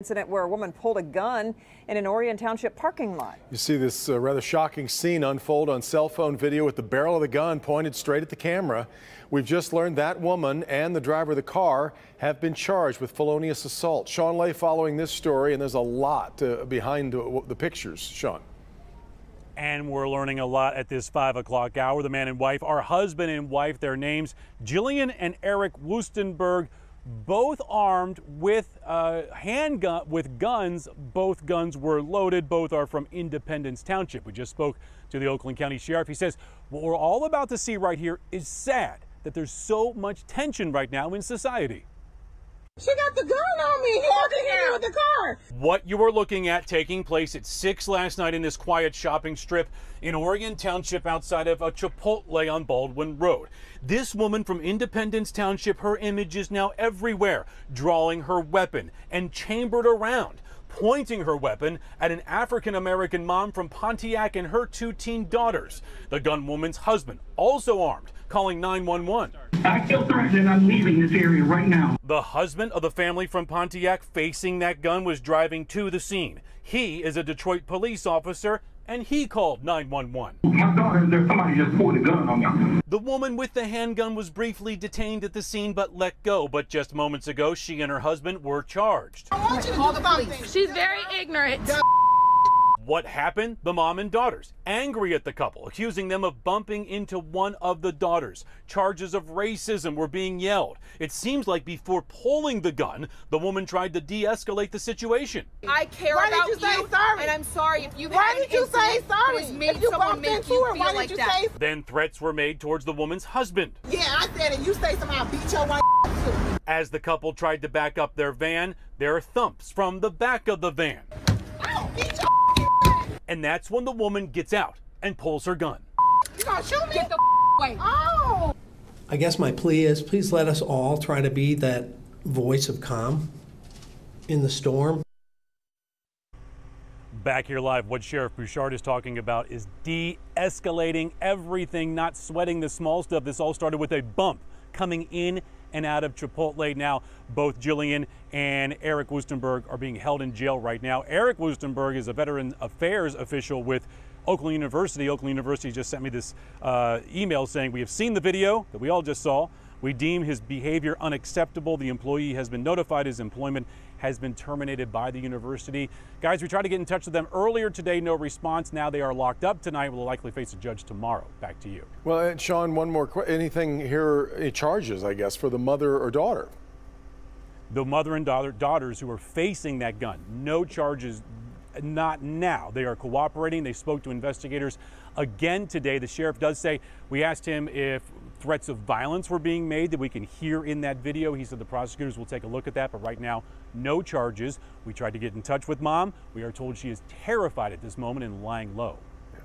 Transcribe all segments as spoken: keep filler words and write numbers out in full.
Incident where a woman pulled a gun in an Orion Township parking lot. You see this uh, rather shocking scene unfold on cell phone video with the barrel of the gun pointed straight at the camera. We've just learned that woman and the driver of the car have been charged with felonious assault. Sean Lay following this story, and there's a lot uh, behind uh, the pictures. Sean. And we're learning a lot at this five o'clock hour. The man and wife, our husband and wife, their names, Jillian and Eric Wuestenberg, both armed with uh, handgun, with guns. Both guns were loaded. Both are from Independence Township. We just spoke to the Oakland County Sheriff. He says what we're all about to see right here is sad, that there's so much tension right now in society. She got the gun on me. What the hell with the car? What you are looking at taking place at six last night in this quiet shopping strip in Oregon Township outside of a Chipotle on Baldwin Road. This woman from Independence Township, her image is now everywhere, drawing her weapon and chambered around, pointing her weapon at an African-American mom from Pontiac and her two teen daughters. The gunwoman's husband, also armed, calling nine one one. I feel threatened and I'm leaving this area right now. The husband of the family from Pontiac facing that gun was driving to the scene. He is a Detroit police officer and he called nine one one. My daughter is there. Somebody just pulled a gun on me. The woman with the handgun was briefly detained at the scene but let go. But just moments ago, she and her husband were charged. I want you to call the police. She's very ignorant. That's what happened? The mom and daughters, angry at the couple, accusing them of bumping into one of the daughters. Charges of racism were being yelled. It seems like before pulling the gun, the woman tried to de-escalate the situation. I care why about did you, you say sorry? And I'm sorry if you've why had did you say sorry? Made if you someone make you her, feel like you that. Say then threats were made towards the woman's husband. Yeah, I said it. You say something, I'll beat your wife. As the couple tried to back up their van, there are thumps from the back of the van. I'll beat your And that's when the woman gets out and pulls her gun. You gonna shoot me? Get the away. Oh! I guess my plea is, please let us all try to be that voice of calm in the storm. Back here live, what Sheriff Bouchard is talking about is de-escalating everything, not sweating the small stuff. This all started with a bump coming in and out of Chipotle. Now, both Jillian and Eric Wuestenberg are being held in jail right now. Eric Wuestenberg is a veteran affairs official with Oakland University. Oakland University just sent me this uh, email saying, we have seen the video that we all just saw. We deem his behavior unacceptable. The employee has been notified his employment has been terminated by the university. Guys, we tried to get in touch with them earlier today, no response. Now they are locked up tonight. Will likely face a judge tomorrow. Back to you. Well, and Sean, one more question. Anything here, any charges, I guess, for the mother or daughter? The mother and daughter, daughters who are facing that gun, no charges. Not now. They are cooperating. They spoke to investigators again today. The sheriff does say, we asked him if threats of violence were being made that we can hear in that video. He said the prosecutors will take a look at that, but right now, no charges. We tried to get in touch with mom. We are told she is terrified at this moment and lying low. Yeah.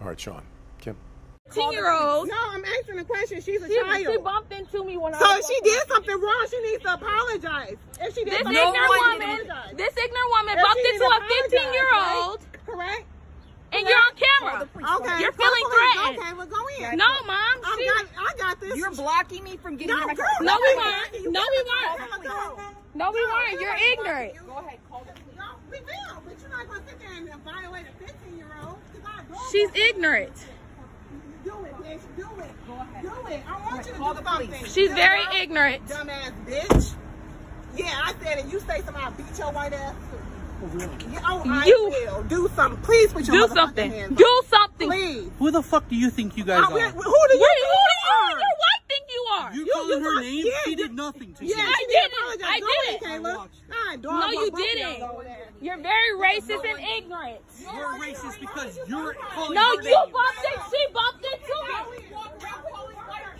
All right, Sean. Kim. ten year old. No, I'm asking a question. She's a she, child. She bumped into me when so I So if she did something wrong, she needs to apologize. If she did this something ignorant wrong, woman, this ignorant woman if bumped into a fifteen year old. Right? Correct? And correct. You're on camera. Okay. You're feeling threatened. Okay, well, go in. No, mom. She, got, I got this. You're blocking me from getting no, your girl, no, we weren't. No, we weren't. No, we weren't. You're ignorant. Go ahead. Call the police. No, we will. But you're not going to sit there and violate a fifteen year old. She's ignorant. Do it, bitch. Do it. Go ahead. Do it. I want you to call the police. She's very ignorant. Dumbass bitch. Yeah, I said it. You say something, I'll beat your white ass. Oh, I will. Do something. Please put your motherfucking hands on. Do something. Do something. Please. Who the fuck do you think you guys are? Who do you think you are? Who do you think you are? You calling her name? She did nothing to you. Yeah, I didn't. I didn't. No, you didn't. You're very racist and ignorant. You're racist because you're calling her name. No, you bumped it. She bumped it to me.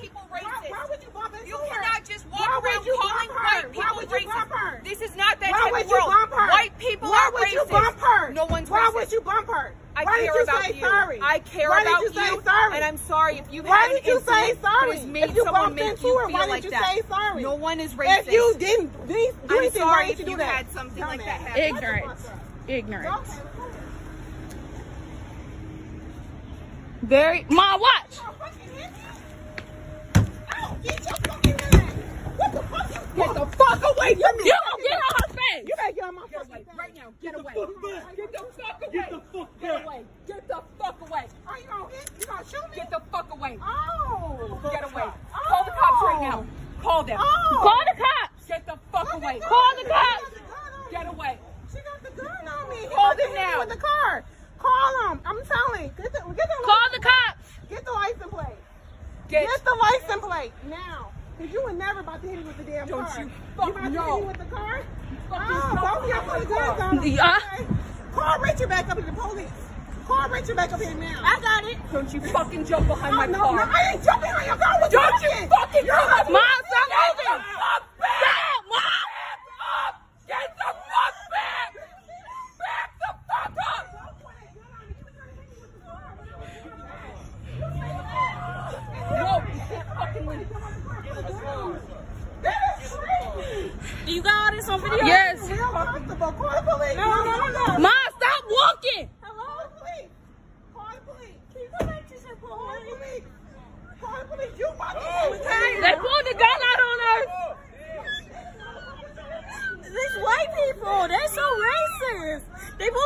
Why would you bump into her? You cannot just walk around calling white people racist. This is not that type of world. White people are racist. Why would you bump her? No one's racist. Why would you bump her? I care about you. I care about you. And I'm sorry if you've had an incident that has made someone make you feel like that. No one is racist. If you didn't, I'm sorry if you had something like that happen. Ignorant. Ignorant. Very. Ma, watch. Get the fuck away from me! You don't get on her face! away. You better get on my get fucking away. Phone. Right now. Get, get away. Fuck get the fuck away. Get the fuck get away. Away. Get the fuck away. Are you gonna hit? You gonna shoot me? Get the fuck away. Oh. Get away. Oh. Call the cops right now. Call them. Oh. Call the cops. Get the fuck Call away. The Call the cops. Get away. She got the gun on me. He Call them now. With the car. Call them. I'm telling. Get the. Get the Call the cops. Get the license plate. Get, get the license plate now. Cause you were never about to hit him with the damn Don't car. You, fuck you about no. to hit him with the car? Oh, y'all put the guns on him. Yeah. Okay. Call Richard back up to the police. Call Richard back up here now. I got it. Don't you fucking jump behind oh, my no, car. No, I ain't jumping on your car. Don't you fucking, fucking jump behind my car. They pulled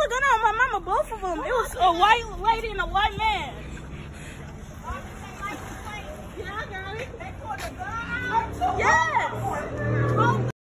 a gun on my mama, both of them. It was a white lady and a white man.